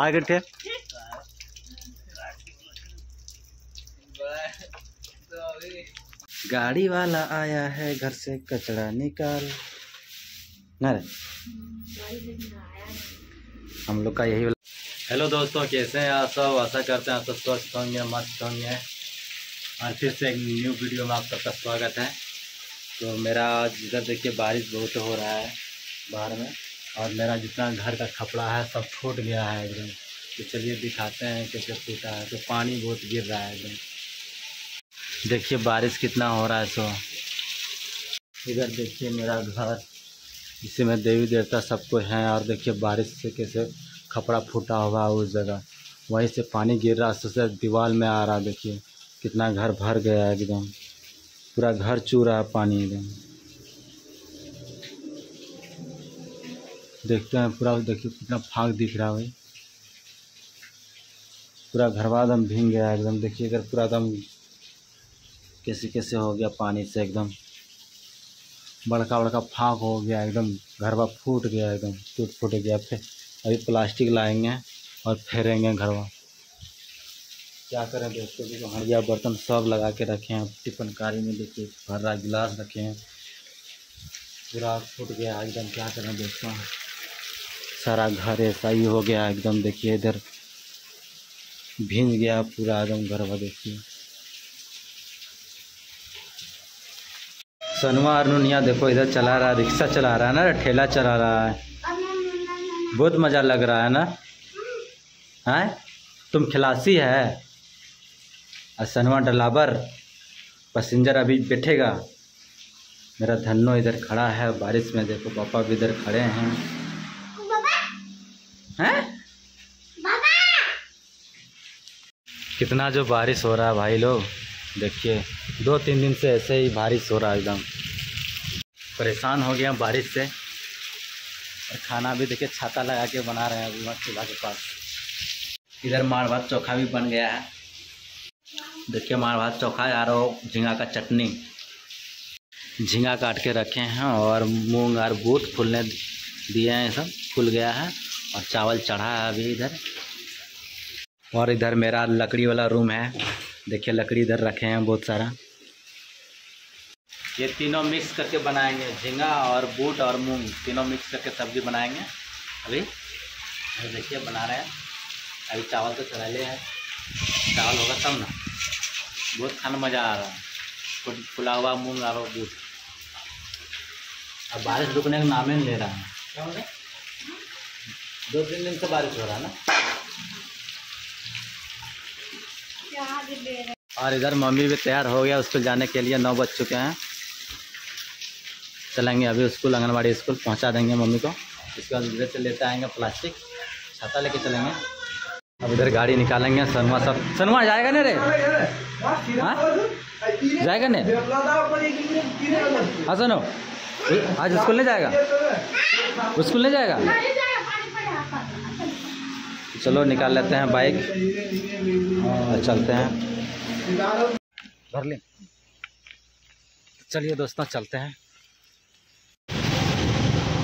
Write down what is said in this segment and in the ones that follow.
आगे थे गाड़ी वाला आया है घर से कचरा निकाल ना रे। हम लोग का यही। हेलो दोस्तों, कैसे हैं आप सब? आशा करते हैं आप सब स्वस्थ होंगे, मस्त होंगे। और फिर से एक न्यू वीडियो में आप सबका स्वागत है। तो मेरा आज इधर देखिए बारिश बहुत हो रहा है बाहर में, और मेरा जितना घर का खपड़ा है सब फूट गया है एकदम। तो चलिए दिखाते हैं कैसे फूटा है। तो पानी बहुत गिर रहा है एकदम। देखिए बारिश कितना हो रहा है। सो इधर देखिए मेरा घर, इसी में देवी देवता सब कोई हैं। और देखिए बारिश से कैसे खपड़ा फूटा हुआ है उस जगह, वहीं से पानी गिर रहा है। सोचा दीवार में आ रहा, देखिए कितना घर भर गया है एकदम, पूरा घर चू रहा है पानी एकदम। देखते हैं पूरा, देखिए कितना फाग दिख रहा है भाई। पूरा घरवा एकदम भींग गया एकदम। देखिए इधर पूरा एकदम कैसे कैसे हो गया पानी से एकदम, बड़का बड़का फाग हो गया एकदम। घरवा फूट गया एकदम, टूट फूट गया। फिर अभी प्लास्टिक लाएंगे और फेरेंगे घरवा। क्या करें दोस्तों, देखो हड़िया बर्तन सब लगा के रखे हैं। टिफनकारी में देखिए भर रहा गिलास रखे हैं, पूरा फूट गया एकदम। क्या करें दोस्तों, सारा घर ऐसा ही हो गया एकदम। देखिए इधर भींग गया पूरा एकदम घर वा। देखिए सनवा और नुनिया देखो इधर चला रहा, रिक्शा चला रहा है ना, ठेला चला रहा है। बहुत मज़ा लग रहा है ना। हैं तुम खिलासी है और सनवा डलाबर पैसेंजर। अभी बैठेगा मेरा धन्नो इधर खड़ा है बारिश में। देखो पापा भी इधर खड़े हैं। हैं कितना जो बारिश हो रहा है भाई लोग। देखिए 2-3 दिन से ऐसे ही बारिश हो रहा है एकदम। परेशान हो गया बारिश से। और खाना भी देखिए छाता लगा के बना रहे हैं अभी मत चूल्हा के पास। इधर माड़ भात चोखा भी बन गया है। देखिए माड़ भात चोखा यार, झींगा का चटनी, झींगा काट के रखे हैं। और मूंग और बूट फूलने दिए हैं, सब फूल गया है। और चावल चढ़ा है अभी इधर। और इधर मेरा लकड़ी वाला रूम है। देखिए लकड़ी इधर रखे हैं बहुत सारा। ये तीनों मिक्स करके बनाएंगे, झींगा और बूट और मूंग तीनों मिक्स करके सब्जी बनाएंगे। अभी देखिए बना रहे हैं। अभी चावल तो चढ़ा लिया है, चावल होगा तब ना। बहुत खाना मज़ा आ रहा है, फुला हुआ मूँग और बूट। अब बारिश रुकने का नाम ही नहीं ले रहा है। क्या बोले, 2-3 दिन से बारिश हो रहा है ना। और इधर मम्मी भी तैयार हो गया स्कूल जाने के लिए। 9 बज चुके हैं, चलेंगे अभी स्कूल, आंगनबाड़ी स्कूल पहुंचा देंगे मम्मी को। इसके बाद इधर से लेते आएंगे प्लास्टिक, छाता लेके चलेंगे। अब इधर गाड़ी निकालेंगे। सनवा सब, सनवा जाएगा ना रे? हाँ जाएगा ना? हाँ सुनो, आज स्कूल नहीं जाएगा? स्कूल नहीं जाएगा? चलो निकाल लेते हैं बाइक और चलते हैं घर ले। चलिए दोस्तों चलते हैं।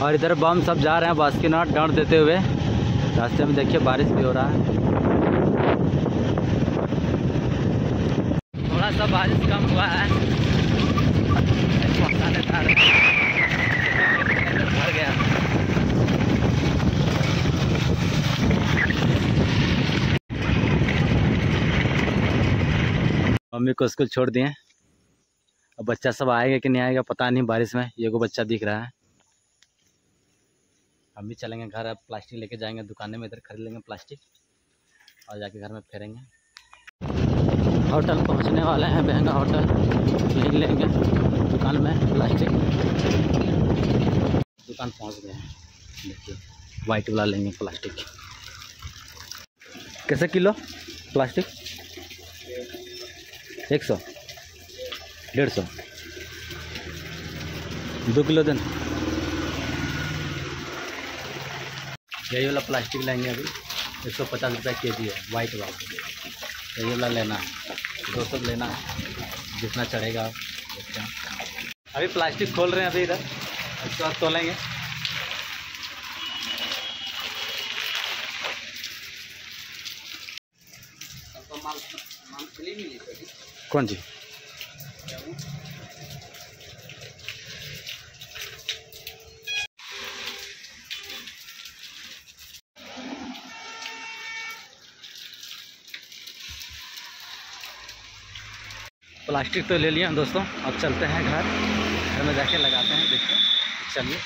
और इधर बम सब जा रहे हैं बास्किनाट डांट देते हुए। रास्ते में देखिए बारिश भी हो रहा है। थोड़ा सा बारिश कम हुआ है, भर गया। मम्मी को स्कूल छोड़ दिए। अब बच्चा सब आएगा कि नहीं आएगा पता नहीं। बारिश में ये को बच्चा दिख रहा है। हम भी चलेंगे घर। अब प्लास्टिक लेके जाएंगे दुकान में, इधर खरीद लेंगे प्लास्टिक और जाके घर में फेरेंगे। होटल पहुंचने वाले हैं, महंगा होटल खरीद लेंगे दुकान में प्लास्टिक। दुकान पहुंच गए हैं। देखिए वाइट वाला लेंगे प्लास्टिक। कैसे किलो प्लास्टिक? 100, 150, 2 किलो देना। यही वाला प्लास्टिक लेंगे अभी, 150 रुपये kg है वाइट वाला। यही वाला लेना है, 200 लेना है, जितना चढ़ेगा उतना। अभी प्लास्टिक खोल रहे हैं अभी इधर, उसके बाद तोलेंगे। मछली मिली थी। कौन जी? प्लास्टिक तो ले लिया दोस्तों, अब चलते हैं घर में जाके लगाते हैं, देखते हैं। चलिए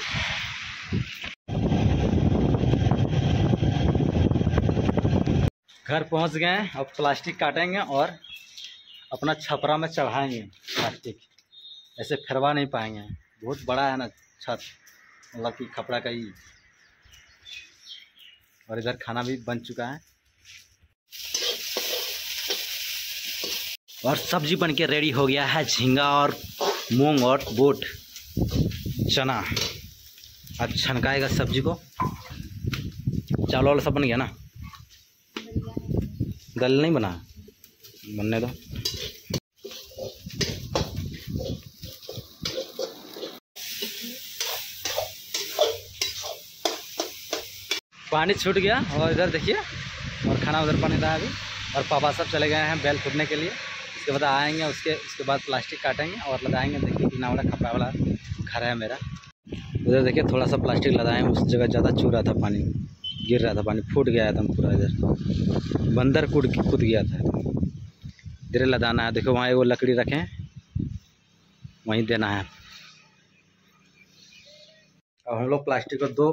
घर पहुंच गए हैं, अब प्लास्टिक काटेंगे और अपना छपरा में चढ़ाएंगे। प्लास्टिक ऐसे फिरवा नहीं पाएंगे, बहुत बड़ा है ना छत, मतलब कि खपड़ा का ही। और इधर खाना भी बन चुका है और सब्जी बन के रेडी हो गया है। झींगा और मूंग और बूट चना, अब छनकाएगा सब्जी को। चावल वाला सब बन गया ना, दाल नहीं बना, बनने दो। पानी छूट गया और इधर देखिए, और खाना उधर बने रहा है अभी। और पापा सब चले गए हैं बैल फूटने के लिए, उसके बाद आएंगे, उसके बाद प्लास्टिक काटेंगे और लगाएंगे। देखिए कितना बड़ा खपड़ा वाला घर है मेरा। उधर देखिए थोड़ा सा प्लास्टिक लगाएं, उस जगह ज़्यादा चू रहा था, पानी गिर रहा था, पानी फूट गया था पूरा। इधर बंदर कूद गया था। धीरे लदाना है, देखो वहाँ एगो लकड़ी रखें, वहीं देना है। और हम लोग प्लास्टिक को दो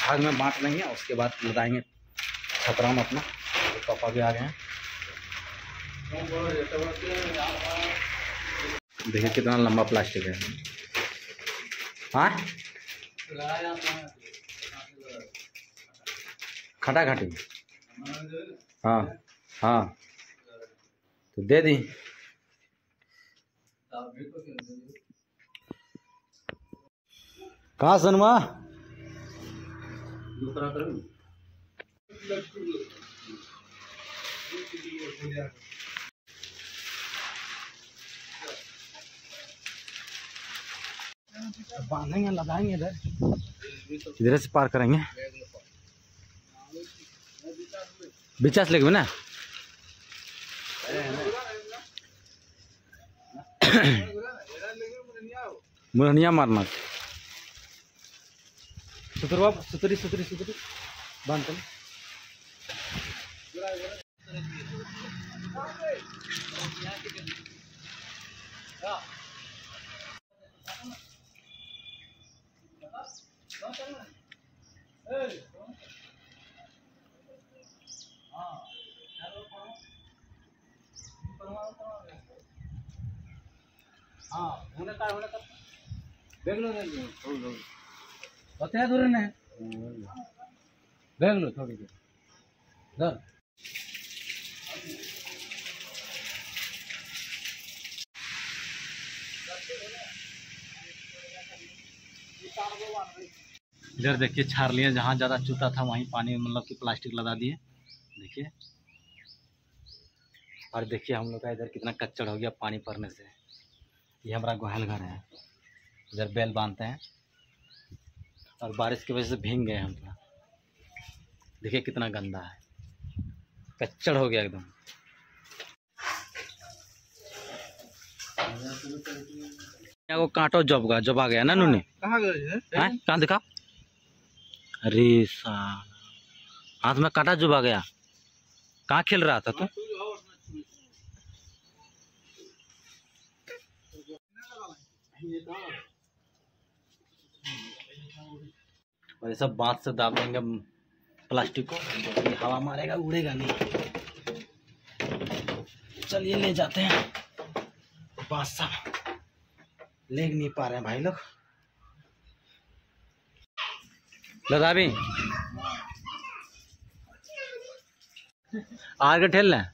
भाग में बांट लेंगे, उसके बाद लदाएंगे छपरा में अपना। पापा भी आ गए हैं, देखिए कितना लंबा प्लास्टिक है। हाँ खटा खटी, हाँ हाँ तो दे दी। कहाँ सनवा बांधेंगे, लगाएंगे, इधर से पार करेंगे। बिचास लेके ना मुरहनिया मारना, सुतरवा सुतरी सुतरी सुतरी बांधते। थोड़ी देर इधर देखिए छार लिए, जहाँ ज़्यादा चूता था वहीं पानी मतलब कि प्लास्टिक लगा दिए। देखिए और देखिए हम लोग का इधर कितना कच्चड़ हो गया पानी पड़ने से। ये हमारा गोहल घर है, इधर बैल बांधते हैं और बारिश की वजह से भीग गए हम थोड़ा। देखिए कितना गंदा है, कच्चड़ हो गया एकदम। वो कांटो जब आ गया ना नूनी, कहाँ गए? कहाँ दिखा? अरे साल हाथ में कांटा जब आ गया, कहाँ खेल रहा था तू? और ये सब बांस से दाब देंगे प्लास्टिक को, हवा मारेगा उड़ेगा नहीं। चलिए ले जाते हैं बांस सब, ले नहीं पा रहे हैं भाई लोग। लगा भी आगे ठेल लें,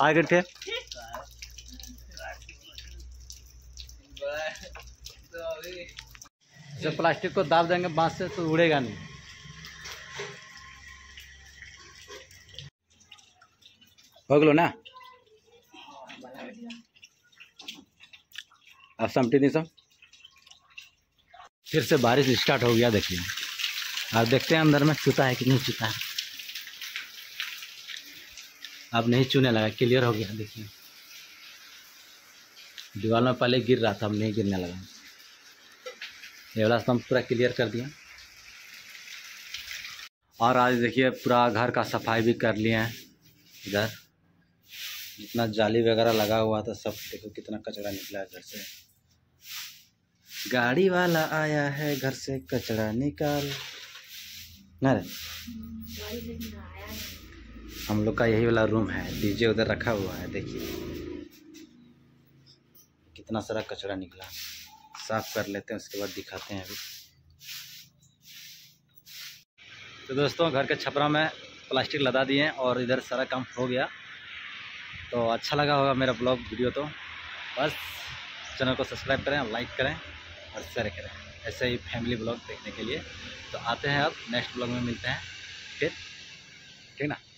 आगे ठेल जब प्लास्टिक को दाब देंगे बांस से तो उड़ेगा नहीं। होगलो ना, अब समटी नहीं सब। फिर से बारिश स्टार्ट हो गया। देखिए अब देखते हैं अंदर में चूता है कि नहीं चूता है। अब नहीं चूने लगा, क्लियर हो गया। देखिए दीवार में पहले गिर रहा था, अब नहीं गिरने लगा। ये वाला स्तंभ पूरा क्लियर कर दिया। और आज देखिए पूरा घर का सफाई भी कर लिए हैं। इधर जितना जाली वगैरह लगा हुआ था सब देखो कितना कचरा निकला है। घर से गाड़ी वाला आया है, घर से कचरा निकाल ना रे। हम लोग का यही वाला रूम है। डीजे उधर रखा हुआ है, देखिए कितना सारा कचरा निकला। साफ कर लेते हैं उसके बाद दिखाते हैं अभी। तो दोस्तों घर के छपरा में प्लास्टिक लदा दिए और इधर सारा काम हो गया। तो अच्छा लगा होगा मेरा ब्लॉग वीडियो तो बस चैनल को सब्सक्राइब करें, लाइक करें और शेयर करें ऐसे ही फैमिली ब्लॉग देखने के लिए। तो आते हैं अब नेक्स्ट ब्लॉग में, मिलते हैं फिर, ठीक ना।